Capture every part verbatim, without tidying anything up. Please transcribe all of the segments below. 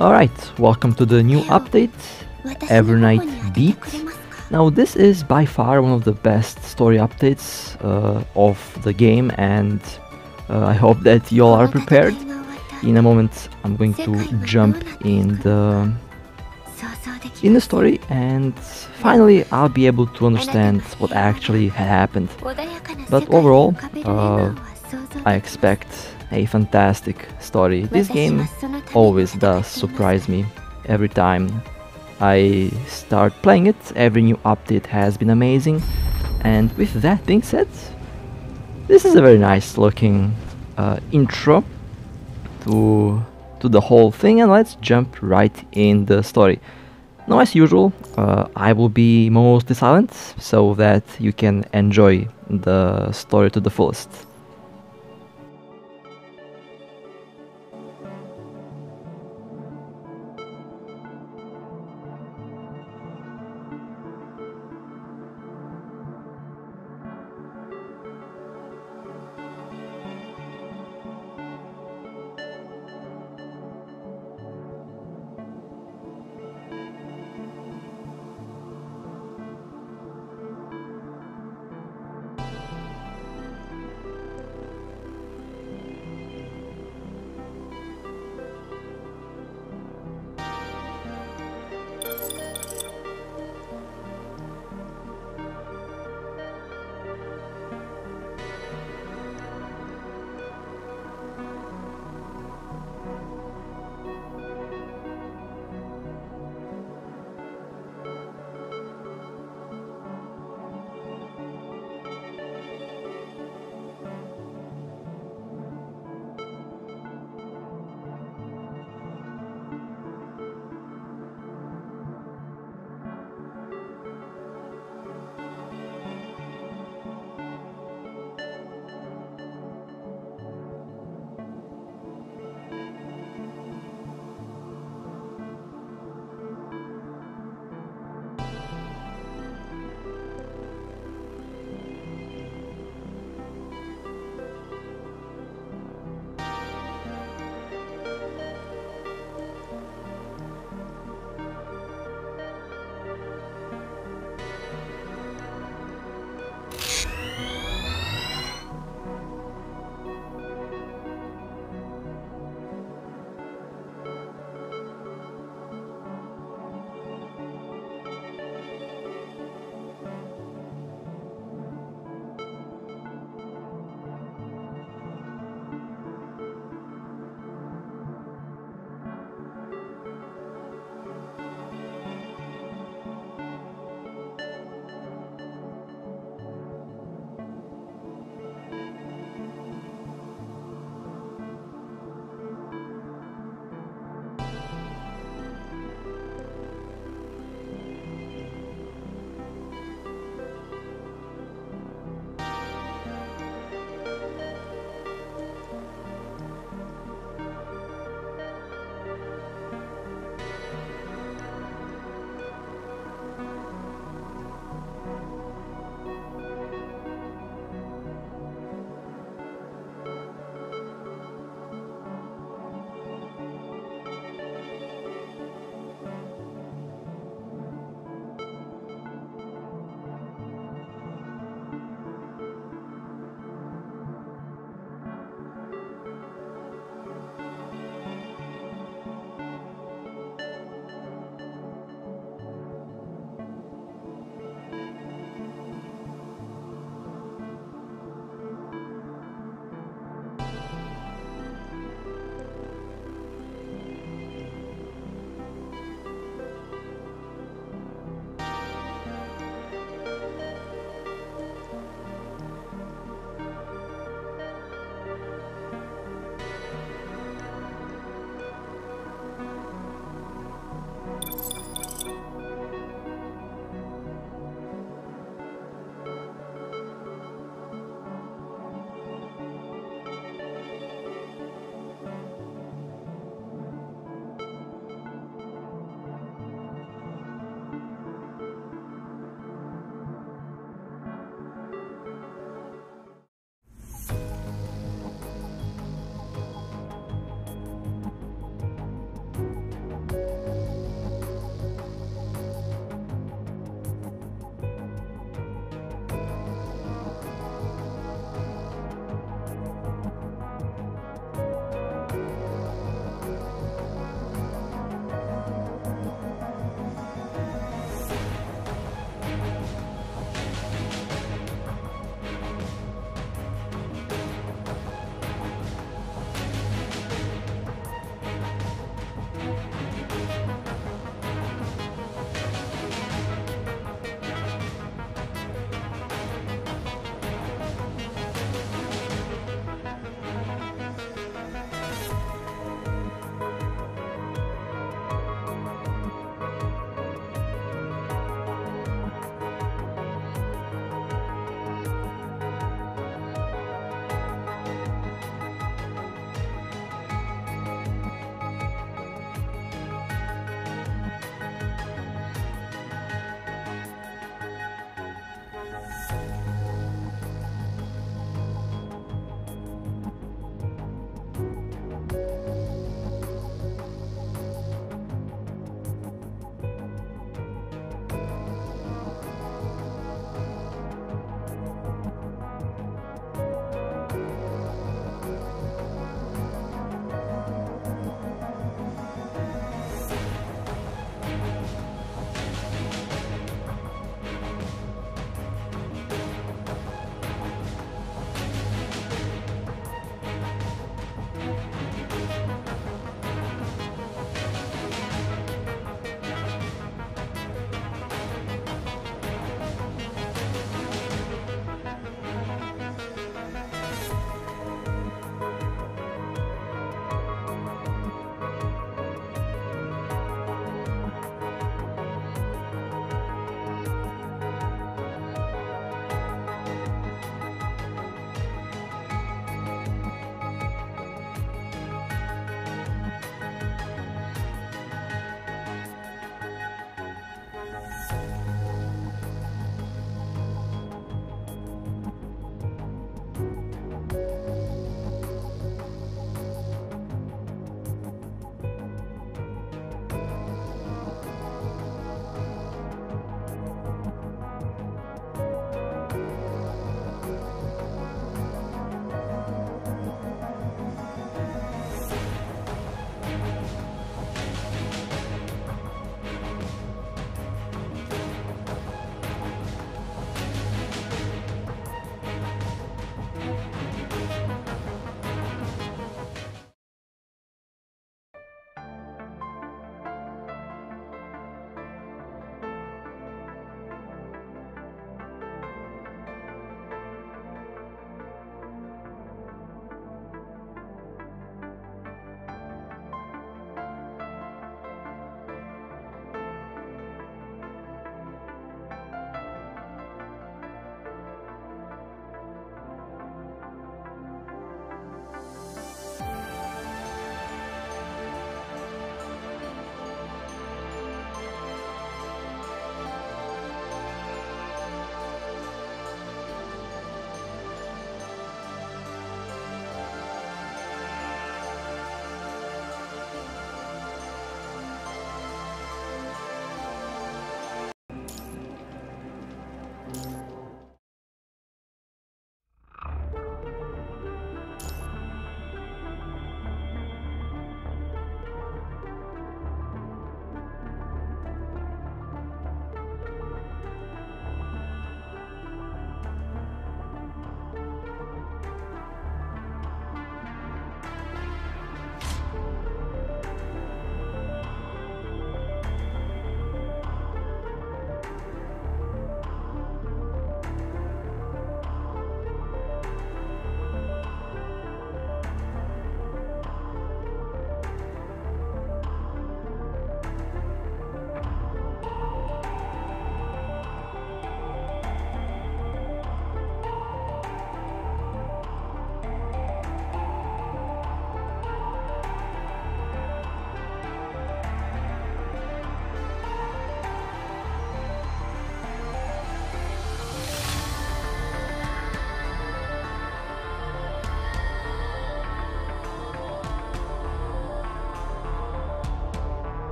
Alright, welcome to the new update, Evernight Beat. Now this is by far one of the best story updates uh, of the game, and uh, I hope that y'all are prepared. In a moment I'm going to jump in the, in the story, and finally I'll be able to understand what actually happened. But overall, uh, I expect a fantastic story. This game always does surprise me. Every time I start playing it, every new update has been amazing. And with that being said, this is a very nice looking uh, intro to, to the whole thing, and let's jump right in the story. Now, as usual, uh, I will be mostly silent so that you can enjoy the story to the fullest.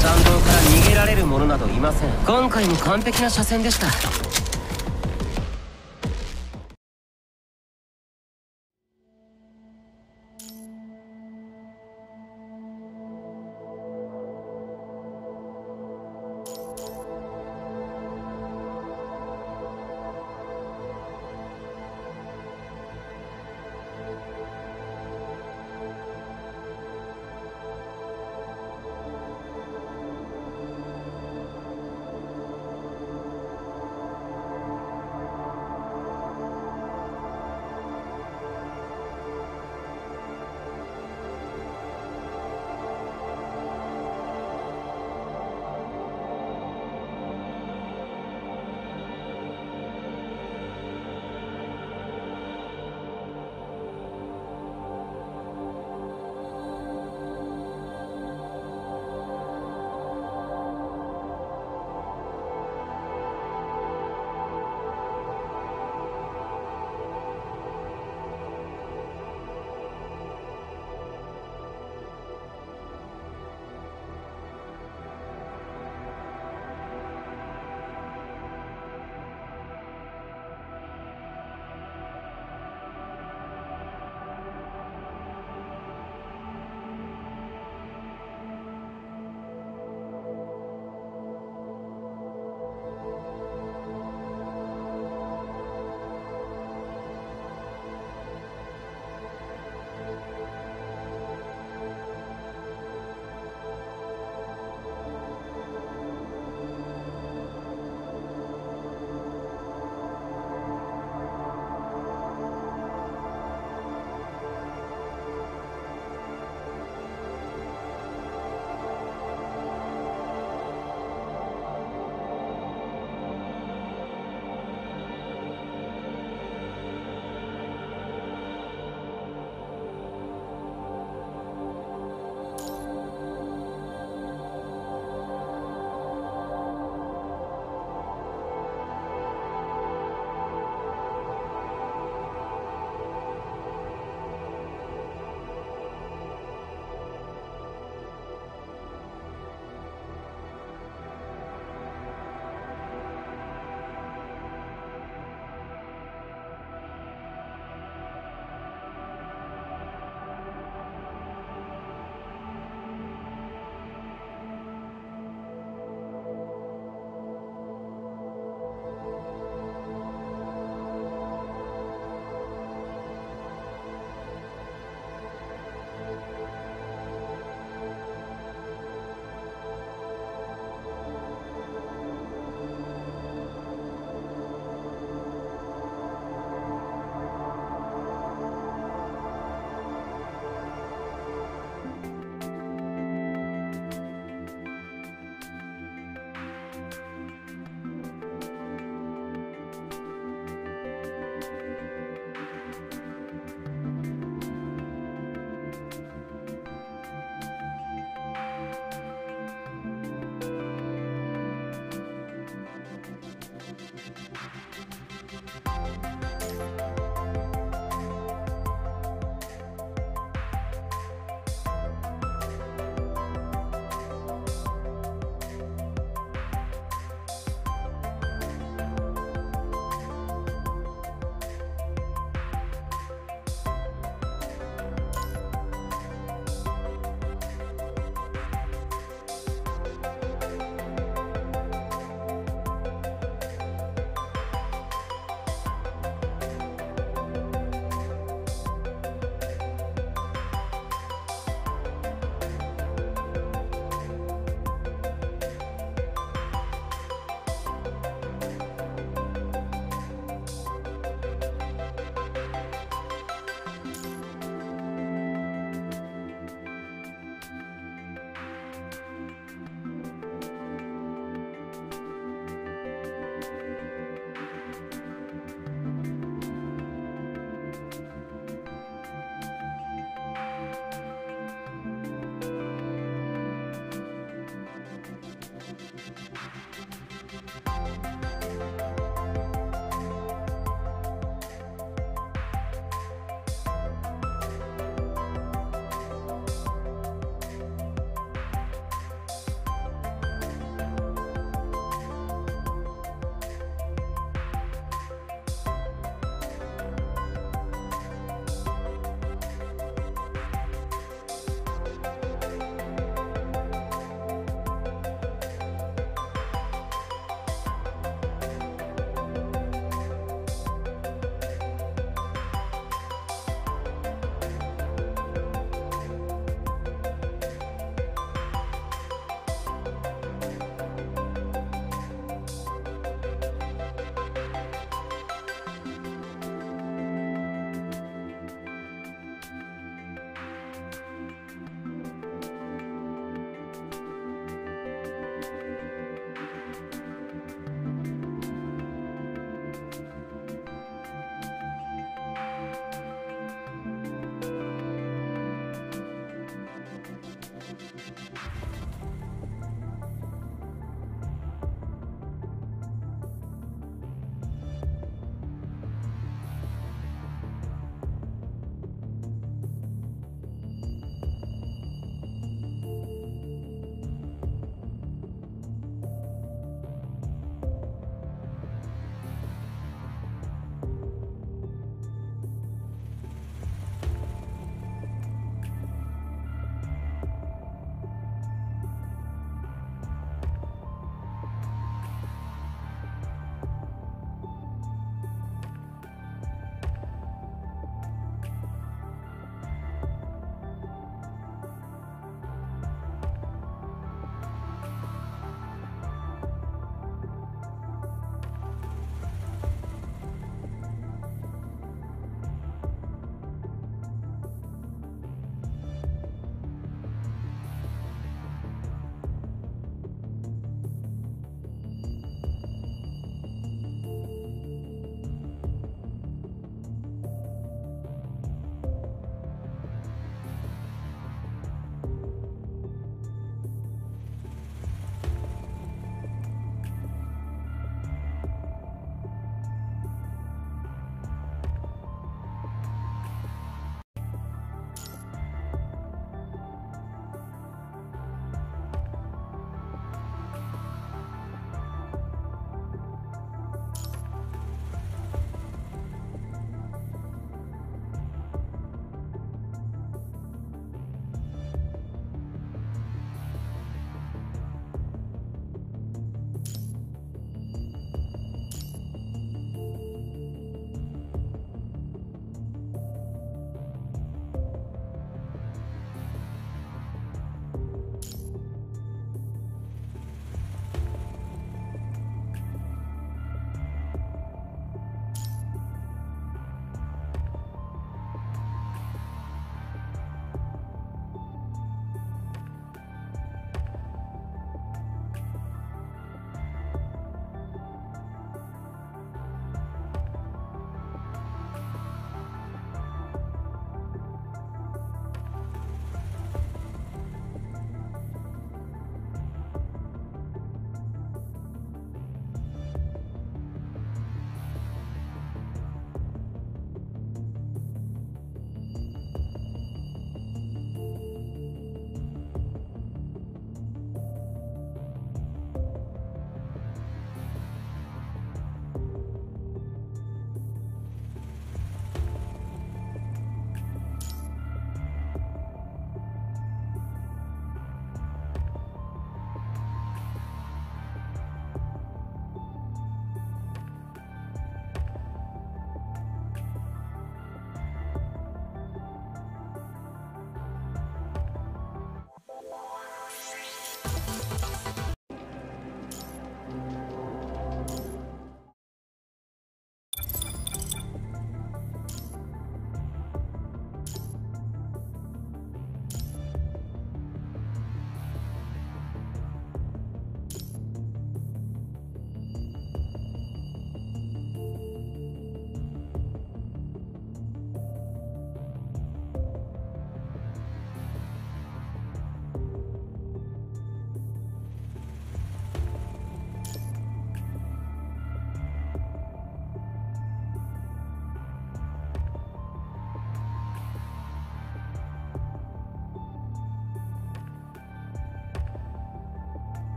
弾道から逃げられる者などいません。今回も完璧な車線でした。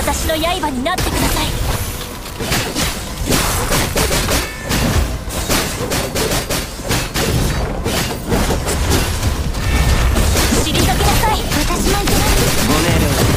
私の刃になってください。知りかけなさい。私もいけない。ご命令だ。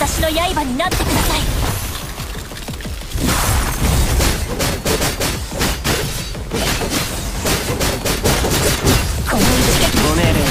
私の刃になってください。この一撃。ご命令。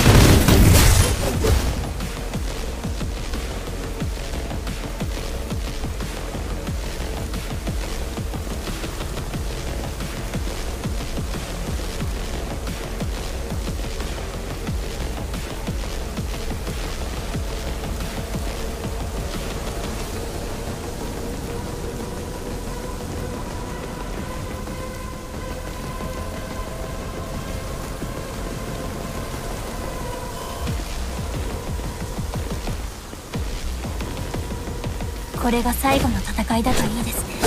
これが最後の戦いだといいですね。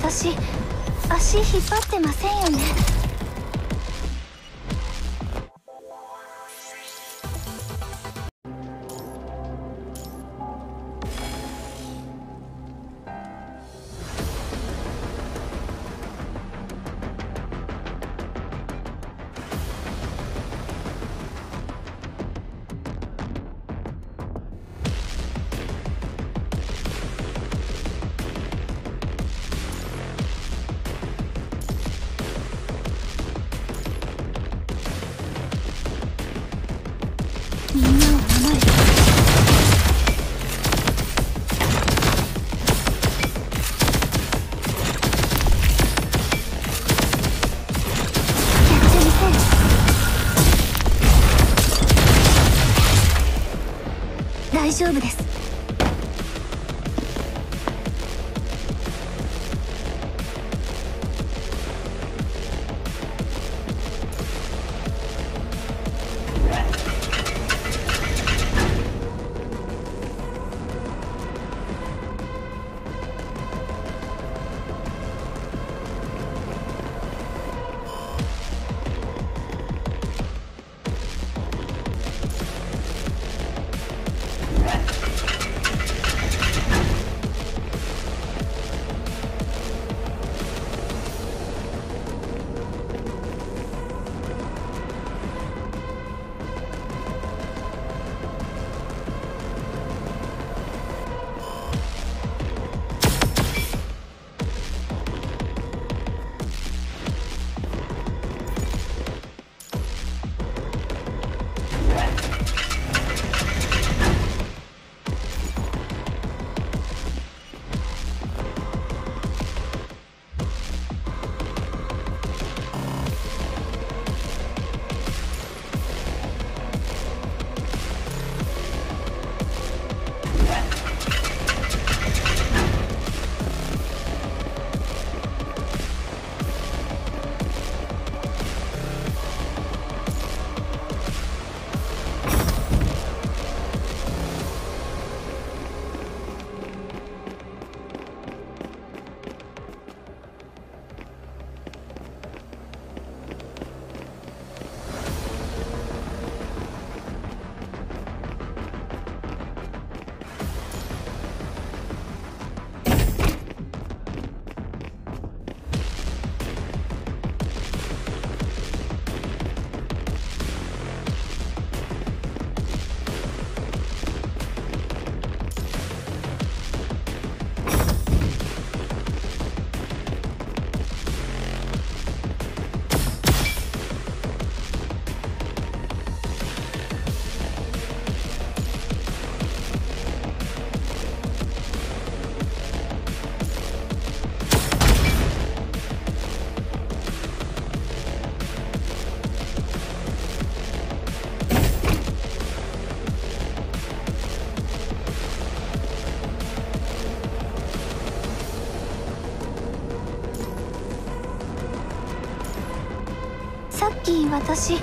私足引っ張ってませんよね。大丈夫です。私、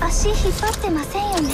足引っ張ってませんよね。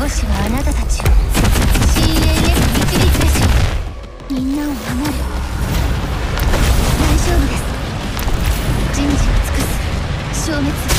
護士はあなたたちを シーエーエス 導き出し、みんなを守る。大丈夫です。人事を尽くす、消滅。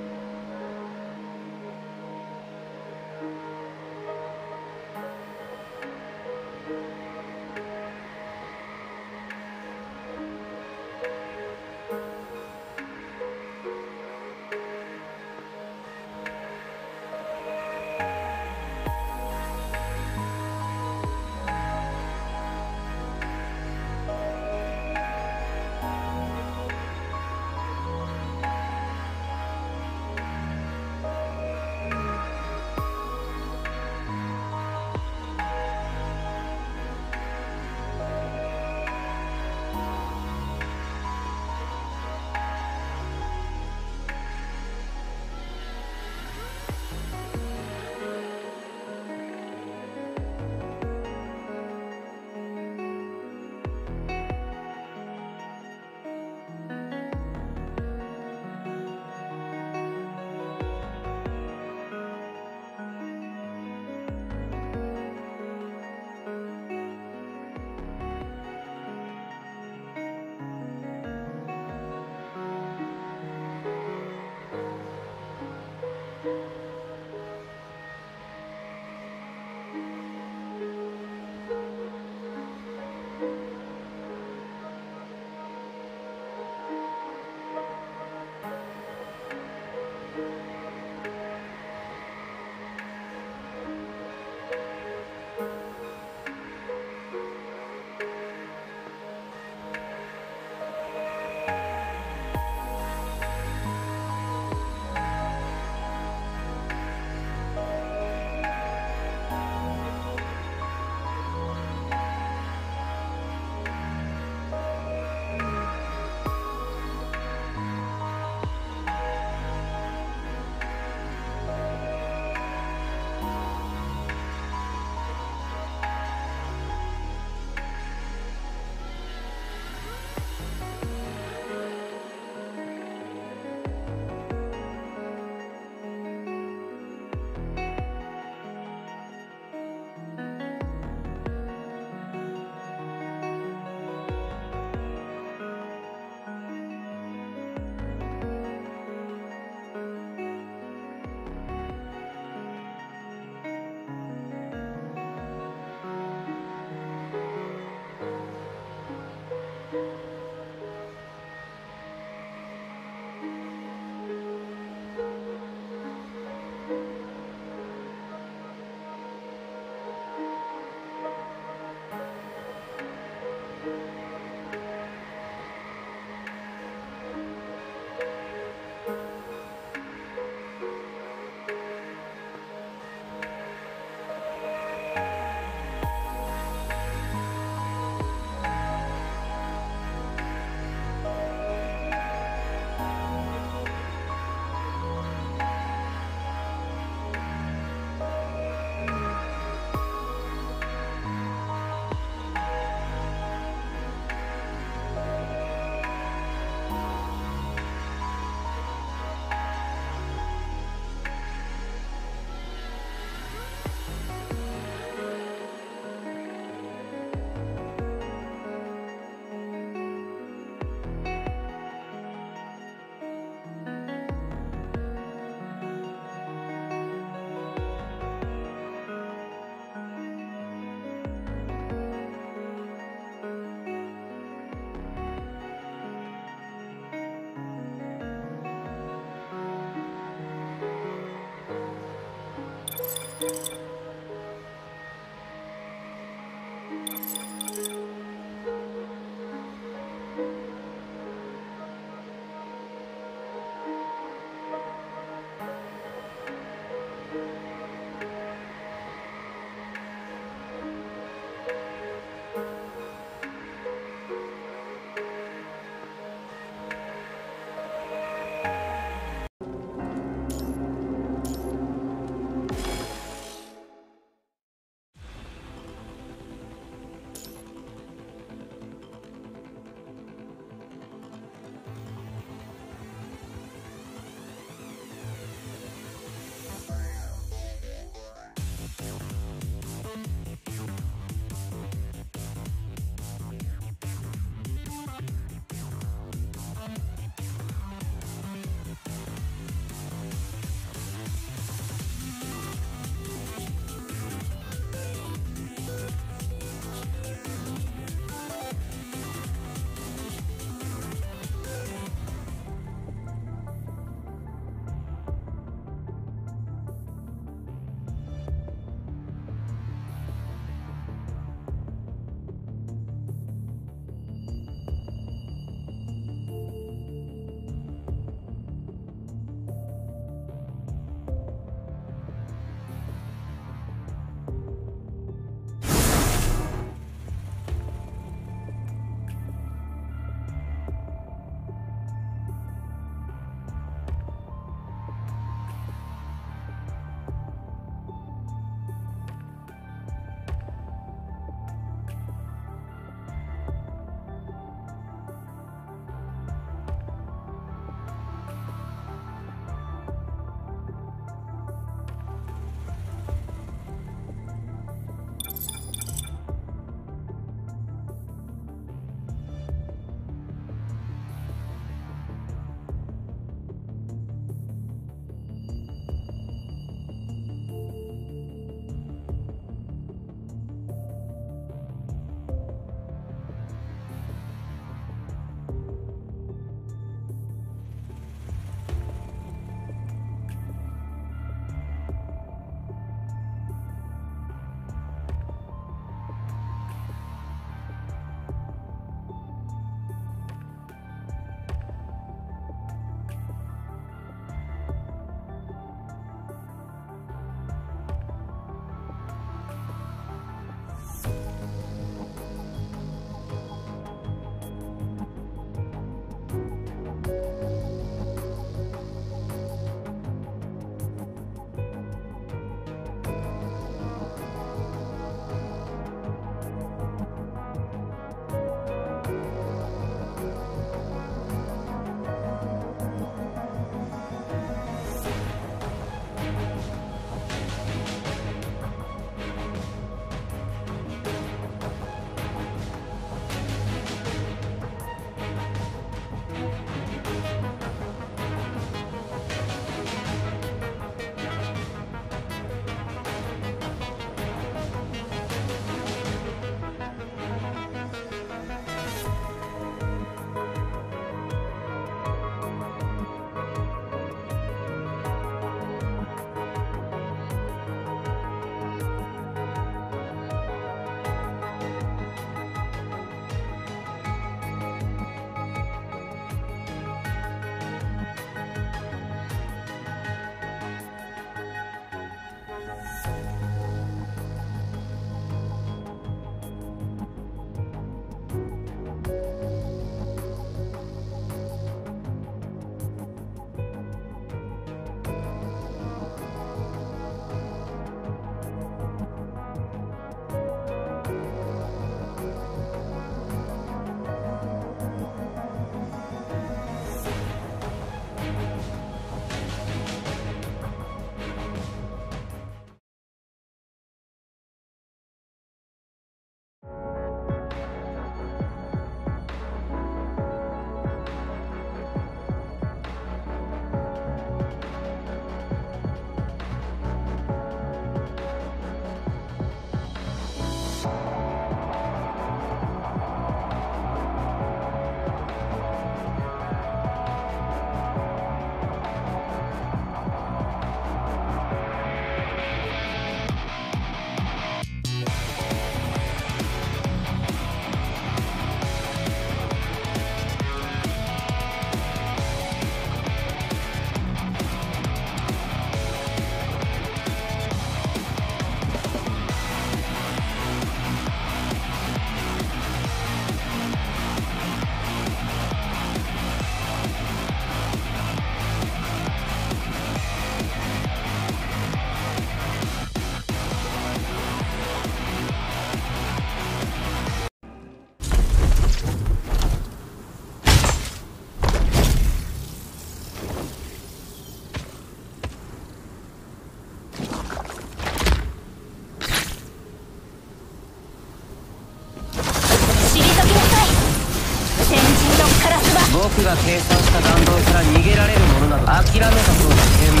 僕が計算した弾道から逃げられるものなど諦めたそうな天命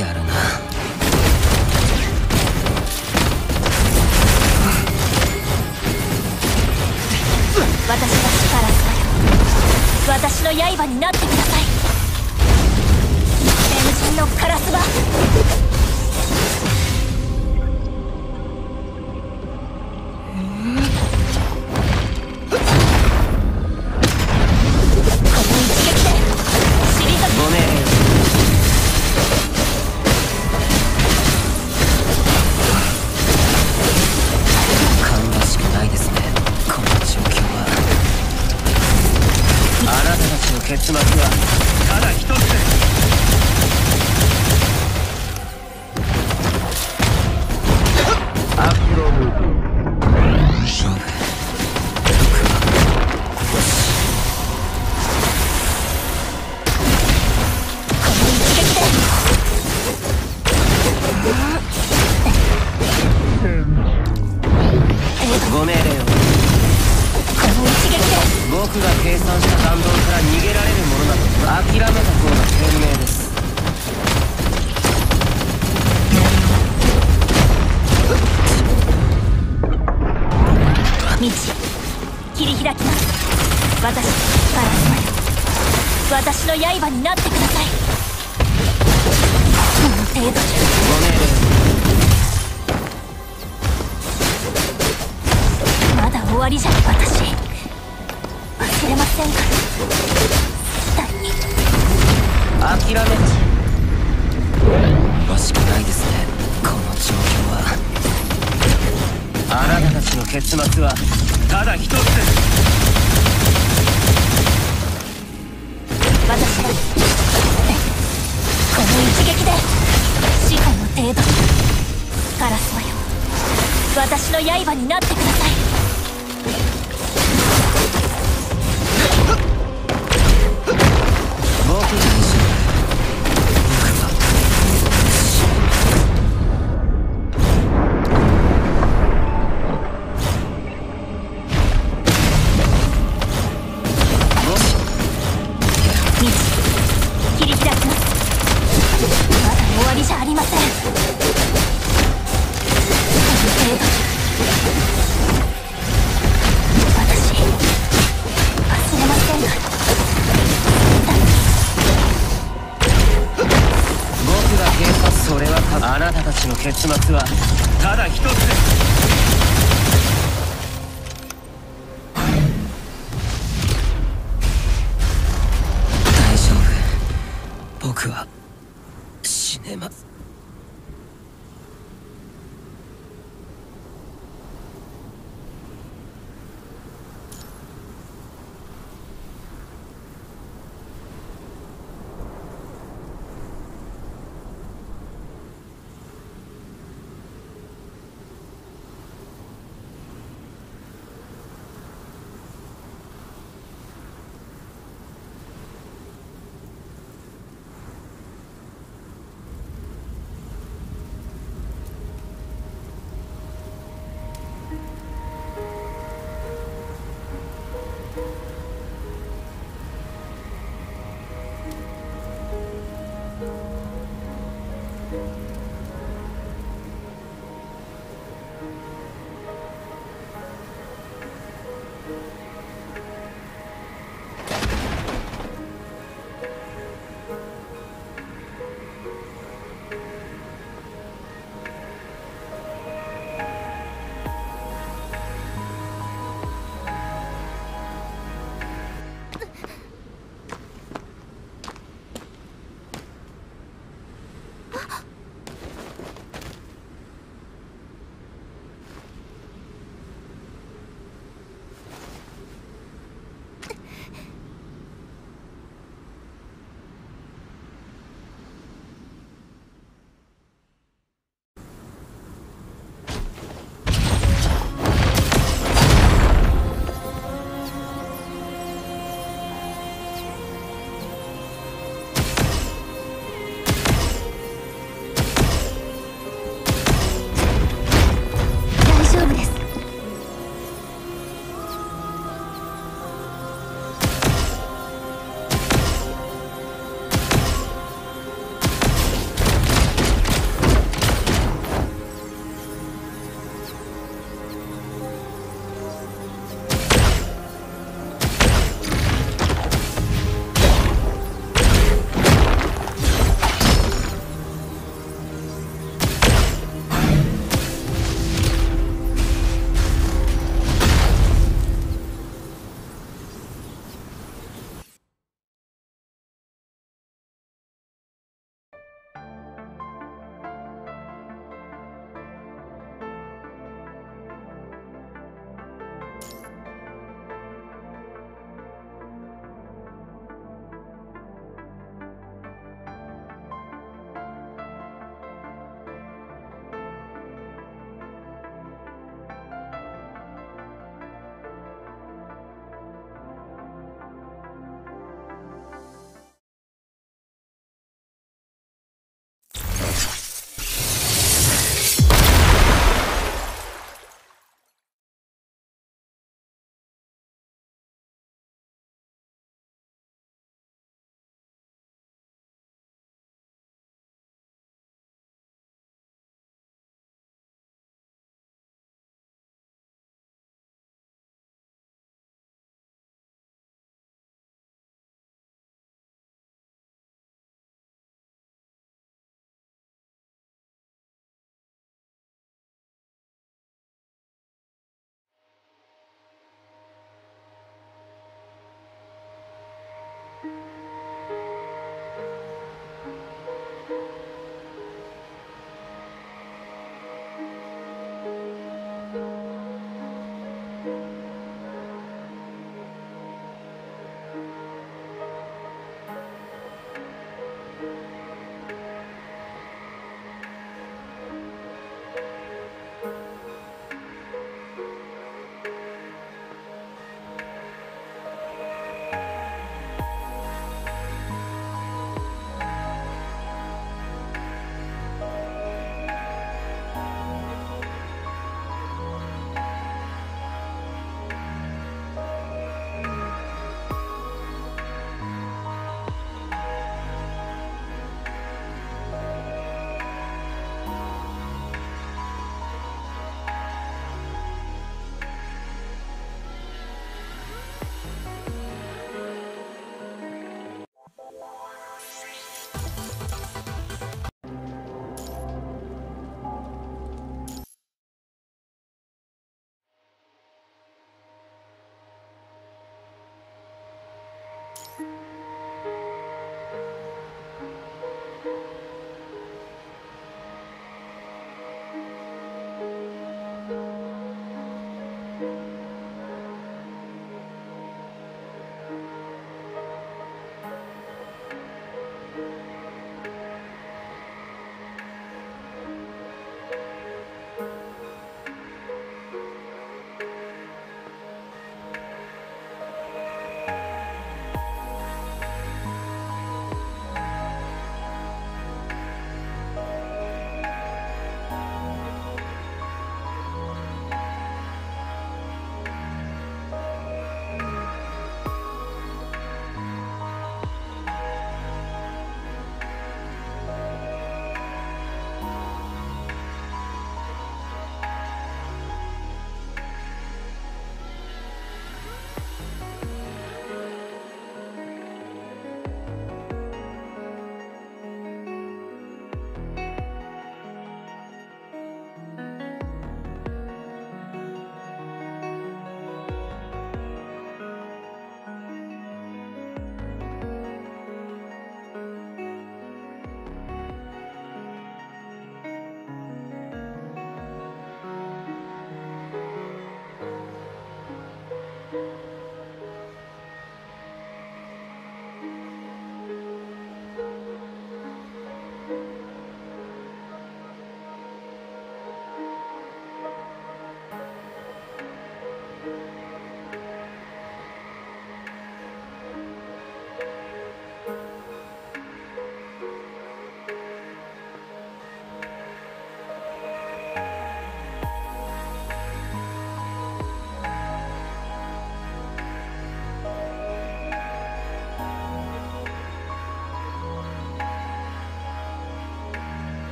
やるな。私が力を使う。私の刃になってください。天神のカラスは。結末はただ一つです。アフロムーブ勝負。僕はこの一撃でご命令を。僕が計算した弾道から逃げられるものなど諦めた方が賢明です。道切り開きます。私バラスマよ。私の刃になってください。この程度じゃまだ終わりじゃ。私諦めた。らしくないですね、この状況は。あなたたちの結末はただ一つです。私はこの一撃で死後の程度。カラスマよ、私の刃になってください。あなたたちの結末はただ一つです。大丈夫、僕は死ねます。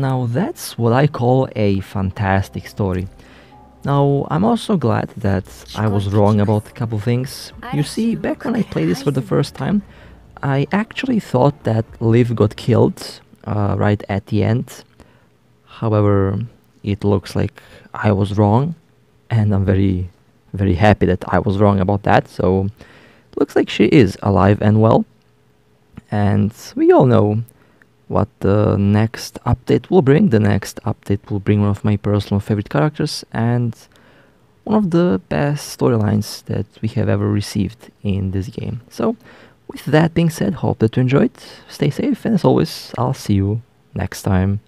Now that's what I call a fantastic story. Now, I'm also glad that I was wrong about a couple things. You see, back when I played this for the first time, I actually thought that Liv got killed uh, right at the end. However, it looks like I was wrong, and I'm very, very happy that I was wrong about that. So, looks like she is alive and well. And we all know what the next update will bring. The next update will bring one of my personal favorite characters and one of the best storylines that we have ever received in this game. So, with that being said, hope that you enjoyed, stay safe, and as always, I'll see you next time.